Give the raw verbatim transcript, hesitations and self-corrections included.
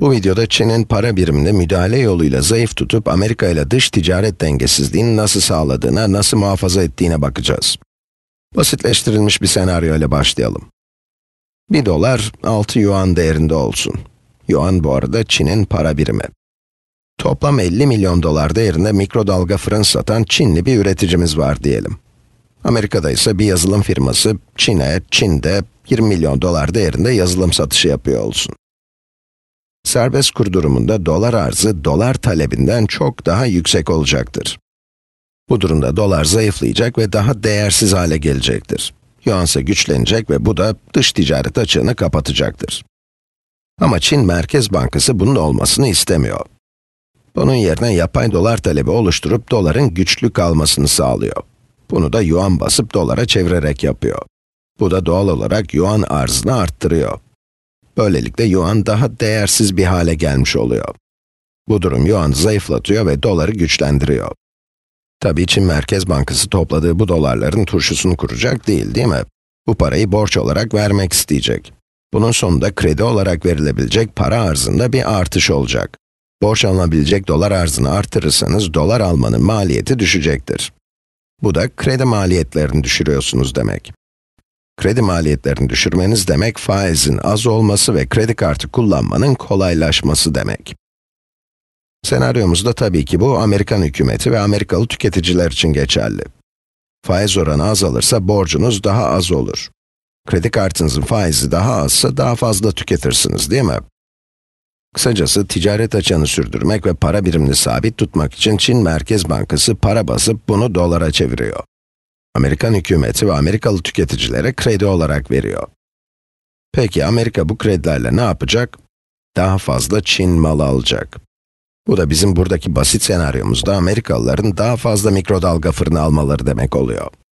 Bu videoda Çin'in para birimini müdahale yoluyla zayıf tutup Amerika ile dış ticaret dengesizliğini nasıl sağladığına, nasıl muhafaza ettiğine bakacağız. Basitleştirilmiş bir senaryo ile başlayalım. bir dolar, altı yuan değerinde olsun. Yuan bu arada Çin'in para birimi. Toplam elli milyon dolar değerinde mikrodalga fırın satan Çinli bir üreticimiz var diyelim. Amerika'da ise bir yazılım firması Çin'e, Çin'de yirmi milyon dolar değerinde yazılım satışı yapıyor olsun. Serbest kur durumunda dolar arzı, dolar talebinden çok daha yüksek olacaktır. Bu durumda dolar zayıflayacak ve daha değersiz hale gelecektir. Yuan ise güçlenecek ve bu da dış ticaret açığını kapatacaktır. Ama Çin Merkez Bankası bunun olmasını istemiyor. Bunun yerine yapay dolar talebi oluşturup doların güçlü kalmasını sağlıyor. Bunu da yuan basıp dolara çevirerek yapıyor. Bu da doğal olarak yuan arzını arttırıyor. Böylelikle yuan daha değersiz bir hale gelmiş oluyor. Bu durum yuanı zayıflatıyor ve doları güçlendiriyor. Tabii Çin Merkez Bankası topladığı bu dolarların turşusunu kuracak değil, değil mi? Bu parayı borç olarak vermek isteyecek. Bunun sonunda kredi olarak verilebilecek para arzında bir artış olacak. Borç alınabilecek dolar arzını artırırsanız dolar almanın maliyeti düşecektir. Bu da kredi maliyetlerini düşürüyorsunuz demek. Kredi maliyetlerini düşürmeniz demek, faizin az olması ve kredi kartı kullanmanın kolaylaşması demek. Senaryomuzda tabii ki bu, Amerikan hükümeti ve Amerikalı tüketiciler için geçerli. Faiz oranı azalırsa borcunuz daha az olur. Kredi kartınızın faizi daha azsa daha fazla tüketirsiniz, değil mi? Kısacası, ticaret açığını sürdürmek ve para birimini sabit tutmak için Çin Merkez Bankası para basıp bunu dolara çeviriyor. Amerikan hükümeti ve Amerikalı tüketicilere kredi olarak veriyor. Peki Amerika bu kredilerle ne yapacak? Daha fazla Çin malı alacak. Bu da bizim buradaki basit senaryomuzda Amerikalıların daha fazla mikrodalga fırını almaları demek oluyor.